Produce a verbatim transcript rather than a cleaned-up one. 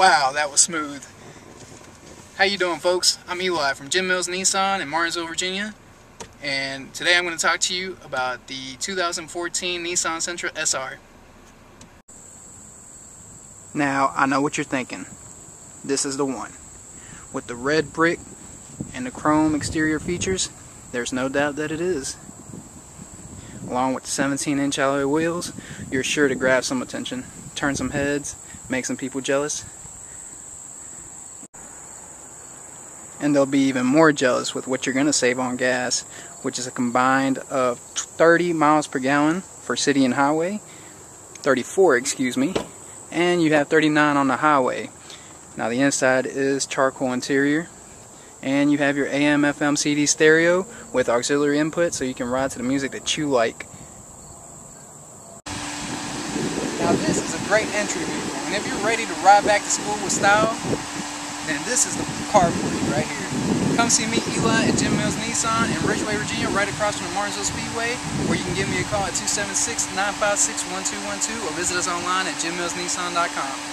Wow, that was smooth. How you doing, folks? I'm Eli from Jim Mills Nissan in Martinsville, Virginia, and today I'm going to talk to you about the two thousand fourteen Nissan Sentra S R. Now, I know what you're thinking. This is the one. With the red brick and the chrome exterior features, there's no doubt that it is. Along with the seventeen inch alloy wheels, you're sure to grab some attention, turn some heads, make some people jealous. And they'll be even more jealous with what you're going to save on gas, which is a combined of thirty miles per gallon for city and highway, thirty-four excuse me, and you have thirty-nine on the highway. Now the inside is charcoal interior, and you have your A M F M C D stereo with auxiliary input so you can ride to the music that you like. Now this is a great entry vehicle, and if you're ready to ride back to school with style, then this is the car for you right here. Come see me, Eli, at Jim Mills Nissan in Ridgeway, Virginia, right across from the Martinsville Speedway, or you can give me a call at two seven six, nine five six, one two one two, or visit us online at jim mills nissan dot com.